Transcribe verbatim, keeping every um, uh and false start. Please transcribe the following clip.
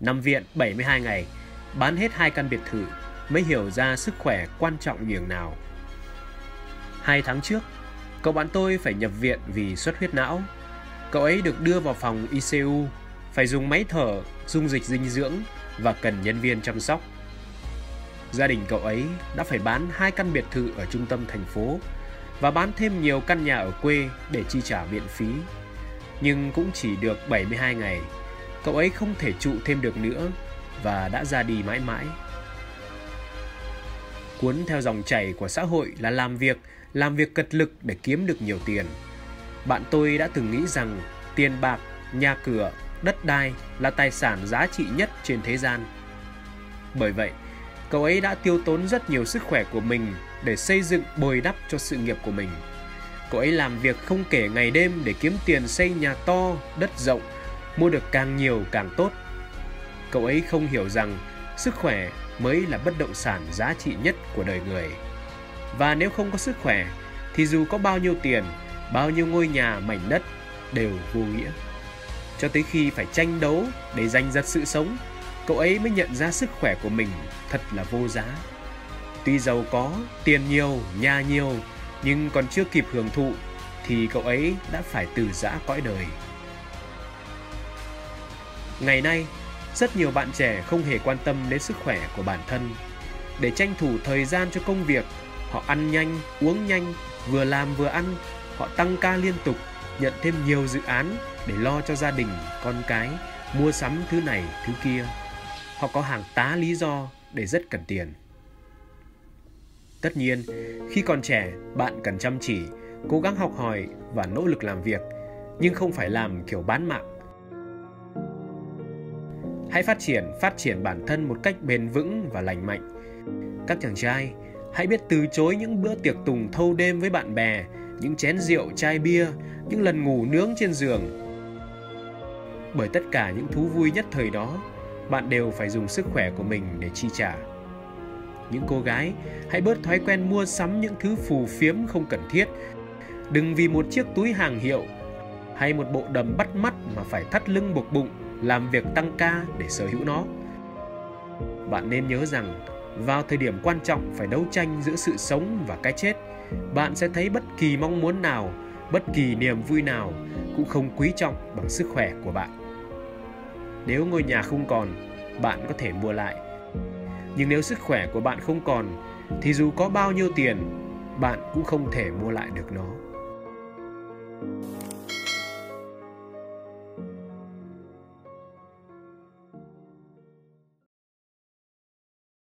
nằm viện bảy mươi hai ngày, bán hết hai căn biệt thự mới hiểu ra sức khỏe quan trọng nhường nào. Hai tháng trước, cậu bạn tôi phải nhập viện vì xuất huyết não. Cậu ấy được đưa vào phòng I C U, phải dùng máy thở, dung dịch dinh dưỡng và cần nhân viên chăm sóc. Gia đình cậu ấy đã phải bán hai căn biệt thự ở trung tâm thành phố và bán thêm nhiều căn nhà ở quê để chi trả viện phí. Nhưng cũng chỉ được bảy mươi hai ngày, cậu ấy không thể trụ thêm được nữa và đã ra đi mãi mãi. Cuốn theo dòng chảy của xã hội là làm việc, làm việc cật lực để kiếm được nhiều tiền. Bạn tôi đã từng nghĩ rằng tiền bạc, nhà cửa, đất đai là tài sản giá trị nhất trên thế gian. Bởi vậy, cậu ấy đã tiêu tốn rất nhiều sức khỏe của mình để xây dựng bồi đắp cho sự nghiệp của mình. Cậu ấy làm việc không kể ngày đêm để kiếm tiền xây nhà to, đất rộng, mua được càng nhiều càng tốt. Cậu ấy không hiểu rằng sức khỏe mới là bất động sản giá trị nhất của đời người. Và nếu không có sức khỏe, thì dù có bao nhiêu tiền, bao nhiêu ngôi nhà, mảnh đất đều vô nghĩa. Cho tới khi phải tranh đấu để giành giật sự sống, cậu ấy mới nhận ra sức khỏe của mình thật là vô giá. Tuy giàu có, tiền nhiều, nhà nhiều, nhưng còn chưa kịp hưởng thụ thì cậu ấy đã phải từ giã cõi đời. Ngày nay, rất nhiều bạn trẻ không hề quan tâm đến sức khỏe của bản thân. Để tranh thủ thời gian cho công việc, họ ăn nhanh, uống nhanh, vừa làm vừa ăn, họ tăng ca liên tục, nhận thêm nhiều dự án để lo cho gia đình, con cái, mua sắm thứ này, thứ kia. Họ có hàng tá lý do để rất cần tiền. Tất nhiên, khi còn trẻ, bạn cần chăm chỉ, cố gắng học hỏi và nỗ lực làm việc, nhưng không phải làm kiểu bán mạng. Hãy phát triển, phát triển bản thân một cách bền vững và lành mạnh. Các chàng trai, hãy biết từ chối những bữa tiệc tùng thâu đêm với bạn bè, những chén rượu, chai bia, những lần ngủ nướng trên giường. Bởi tất cả những thú vui nhất thời đó, bạn đều phải dùng sức khỏe của mình để chi trả. Những cô gái, hãy bớt thói quen mua sắm những thứ phù phiếm không cần thiết. Đừng vì một chiếc túi hàng hiệu hay một bộ đầm bắt mắt mà phải thắt lưng buộc bụng, làm việc tăng ca để sở hữu nó. Bạn nên nhớ rằng, vào thời điểm quan trọng phải đấu tranh giữa sự sống và cái chết, bạn sẽ thấy bất kỳ mong muốn nào, bất kỳ niềm vui nào cũng không quý trọng bằng sức khỏe của bạn. Nếu ngôi nhà không còn, bạn có thể mua lại. Nhưng nếu sức khỏe của bạn không còn, thì dù có bao nhiêu tiền, bạn cũng không thể mua lại được nó.